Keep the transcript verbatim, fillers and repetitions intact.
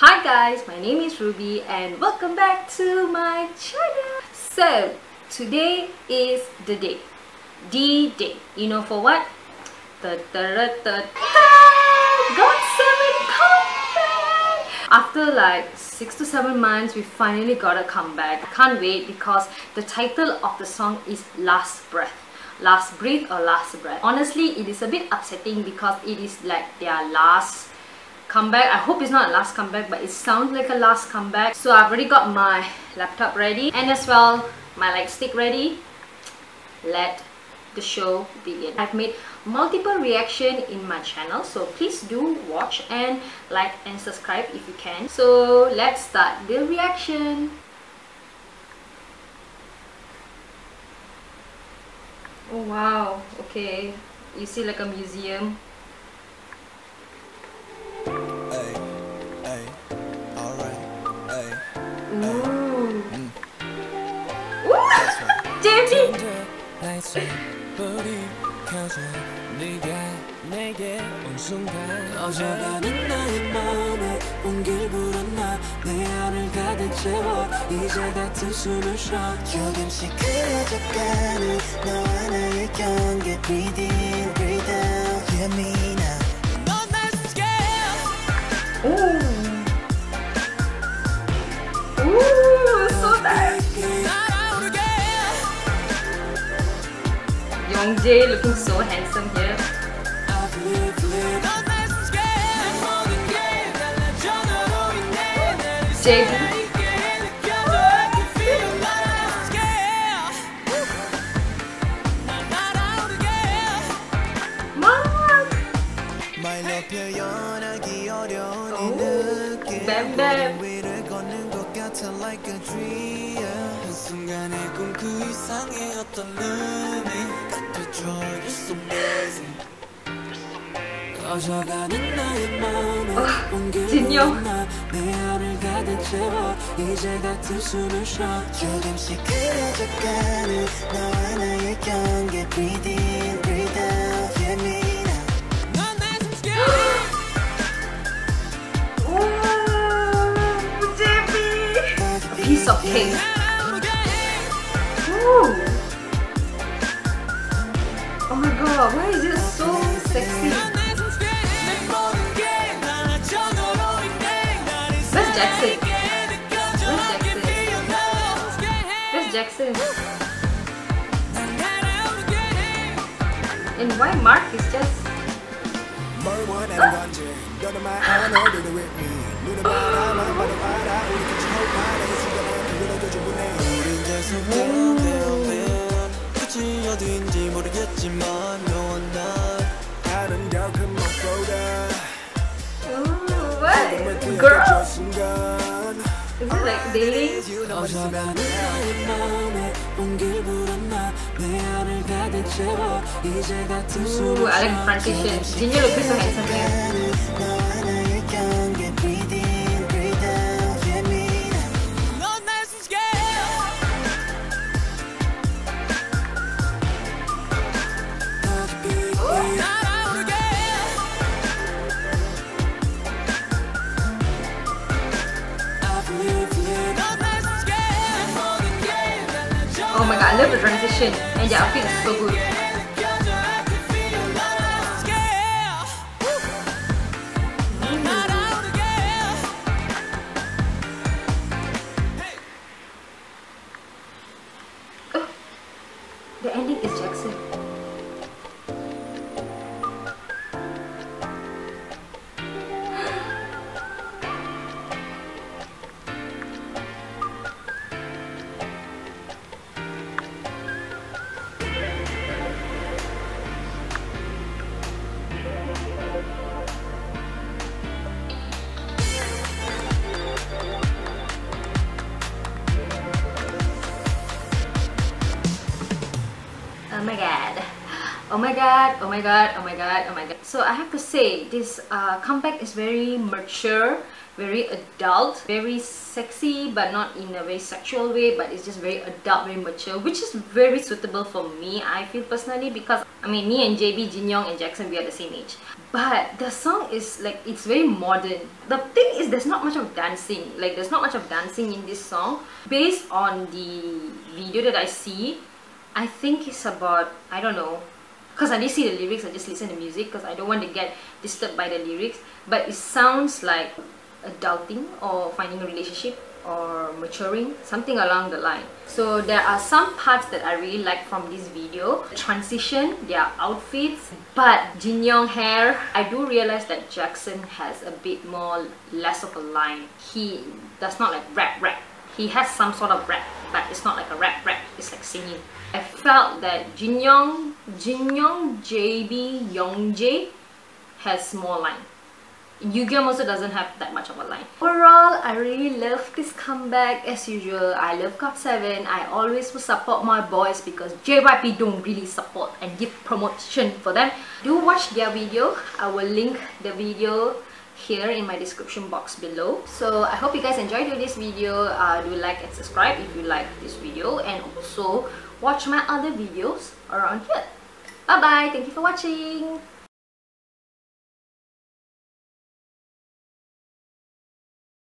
Hi guys, my name is Ruby and welcome back to my channel. So today is the day, D-Day. You know for what? got seven comeback! After like six to seven months, we finally got a comeback. Can't wait because the title of the song is Last Breath. Last Breath or Last Breath. Honestly, it is a bit upsetting because it is like their last comeback. I hope it's not a last comeback, but it sounds like a last comeback. So I've already got my laptop ready and as well my lightstick ready. Let the show begin. I've made multiple reactions in my channel, so please do watch and like and subscribe if you can. So let's start the reaction. Oh wow, okay, you see like a museum. Hey, hey, all right, hey, ooh. Mm. Ooh. J Y P! Ooh. Jay looking so handsome here. Jay. Mark. Oh, bam bam. Oh, a piece of cake. Oh, why is it so sexy? Where's Jackson? Where's Jackson? Where's Jackson? And why Mark is just... Oh. Girl! Is it like daily? Ooh, I like the transition. Jinja looks so handsome here. Ooh. Oh my god, I love the transition and the outfit is so good. Oh, the ending is Jackson. oh my god, oh my god, oh my god, oh my god. So I have to say, this uh, comeback is very mature, very adult, very sexy, but not in a very sexual way, but it's just very adult, very mature, which is very suitable for me, I feel personally, because I mean, me and J B, Jin Young and Jackson, we are the same age. But the song is like, it's very modern. The thing is, there's not much of dancing, like there's not much of dancing in this song. Based on the video that I see, I think it's about, I don't know, because I didn't see the lyrics, I just listen to music because I don't want to get disturbed by the lyrics, but it sounds like adulting or finding a relationship or maturing, something along the line. So there are some parts that I really like from this video. Transition, their outfits, but Jin Young hair. I do realize that Jackson has a bit more, less of a line. He does not like rap rap. He has some sort of rap, but it's not like a rap rap, it's like singing. I felt that Jin Young, Jin Young, J B, Youngjae has more line. Yugyeom also doesn't have that much of a line. Overall, I really love this comeback as usual. I love got seven. I always will support my boys because J Y P don't really support and give promotion for them. Do watch their video. I will link the video here in my description box below. So I hope you guys enjoyed this video. Uh, do like and subscribe if you like this video, and also watch my other videos around here. Bye bye. Thank you for watching.